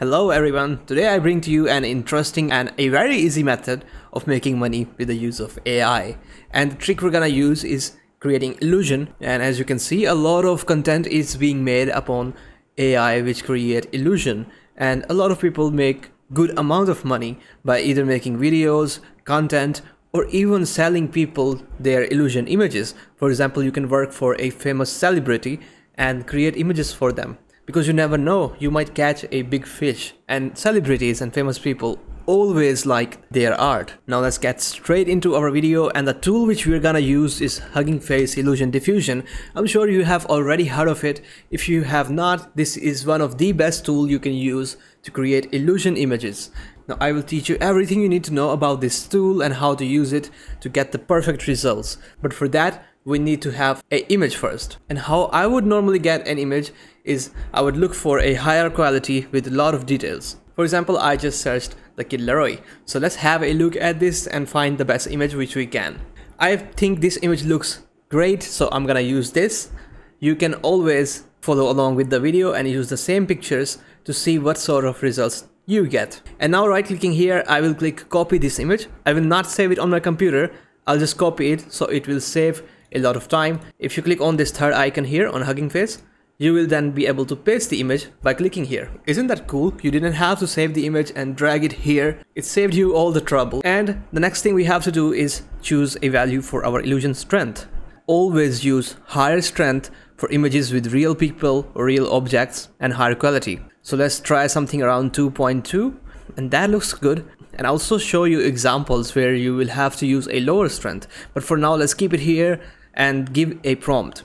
Hello everyone, today I bring to you an interesting and a very easy method of making money with the use of AI. And the trick we're gonna use is creating illusion, and as you can see, a lot of content is being made upon AI which create illusion, and a lot of people make good amount of money by either making videos, content, or even selling people their illusion images. For example, you can work for a famous celebrity and create images for them. Because you never know, you might catch a big fish, and celebrities and famous people always like their art. Now let's get straight into our video, and the tool which we're gonna use is Hugging Face Illusion Diffusion. I'm sure you have already heard of it. If you have not, this is one of the best tools you can use to create illusion images. Now I will teach you everything you need to know about this tool and how to use it to get the perfect results. But for that, we need to have an image first. And how I would normally get an image is I would look for a higher quality with a lot of details. For example, I just searched the Kid LAROI. So let's have a look at this and find the best image which we can. I think this image looks great, so I'm gonna use this. You can always follow along with the video and use the same pictures to see what sort of results you get. And now right clicking here, I will click copy this image. I will not save it on my computer. I'll just copy it so it will save a lot of time. If you click on this third icon here on Hugging Face, you will then be able to paste the image by clicking here. Isn't that cool? You didn't have to save the image and drag it here. It saved you all the trouble. And the next thing we have to do is choose a value for our illusion strength. Always use higher strength for images with real people or real objects and higher quality. So let's try something around 2.2, and that looks good. And I'll also show you examples where you will have to use a lower strength. But for now, let's keep it here and give a prompt.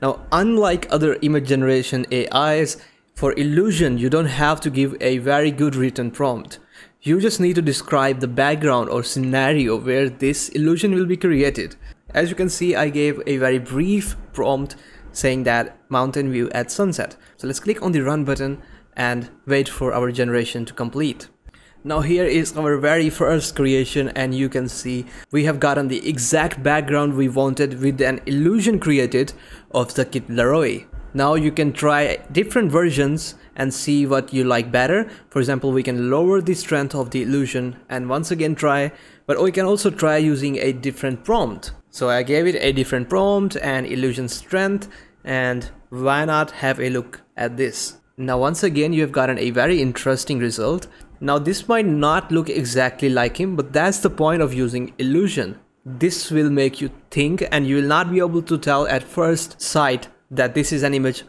Now, unlike other image generation AIs, for illusion you don't have to give a very good written prompt. You just need to describe the background or scenario where this illusion will be created. As you can see, I gave a very brief prompt saying that mountain view at sunset. So let's click on the run button and wait for our generation to complete. Now here is our very first creation, and you can see we have gotten the exact background we wanted with an illusion created of the Kid LAROI. Now you can try different versions and see what you like better. For example, we can lower the strength of the illusion and once again try, but we can also try using a different prompt. So I gave it a different prompt and illusion strength, and why not have a look at this. Now once again you have gotten a very interesting result. Now this might not look exactly like him, but that's the point of using illusion. This will make you think, and you will not be able to tell at first sight that this is an image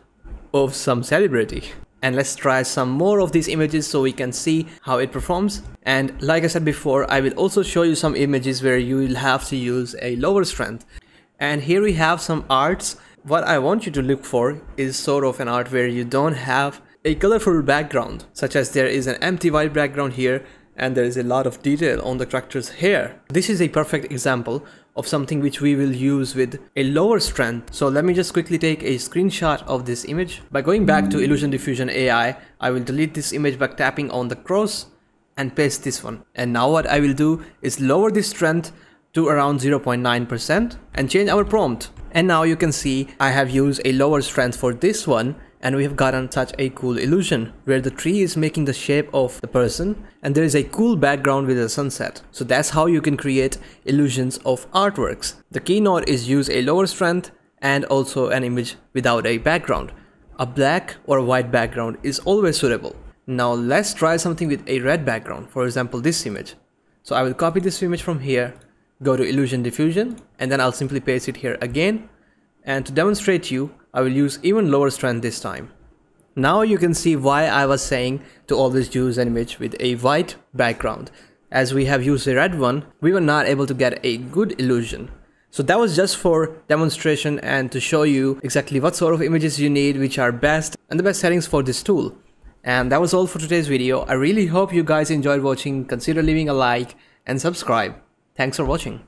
of some celebrity. And let's try some more of these images so we can see how it performs. And like I said before, I will also show you some images where you will have to use a lower strength. And here we have some arts. What I want you to look for is sort of an art where you don't have a colorful background, such as there is an empty white background here and there is a lot of detail on the character's hair. This is a perfect example of something which we will use with a lower strength. So let me just quickly take a screenshot of this image. By going back to Illusion Diffusion AI, I will delete this image by tapping on the cross and paste this one. And now what I will do is lower this strength to around 0.9% and change our prompt. And now you can see I have used a lower strength for this one, and we have gotten such a cool illusion where the tree is making the shape of the person and there is a cool background with a sunset. So that's how you can create illusions of artworks. The keynote is use a lower strength and also an image without a background. A black or a white background is always suitable. Now let's try something with a red background, for example this image. So I will copy this image from here, go to Illusion Diffusion, and then I'll simply paste it here again. And to demonstrate to you, I will use even lower strength this time. Now you can see why I was saying to always use an image with a white background. As we have used a red one, we were not able to get a good illusion. So that was just for demonstration and to show you exactly what sort of images you need, which are best and the best settings for this tool. And that was all for today's video. I really hope you guys enjoyed watching. Consider leaving a like and subscribe. Thanks for watching.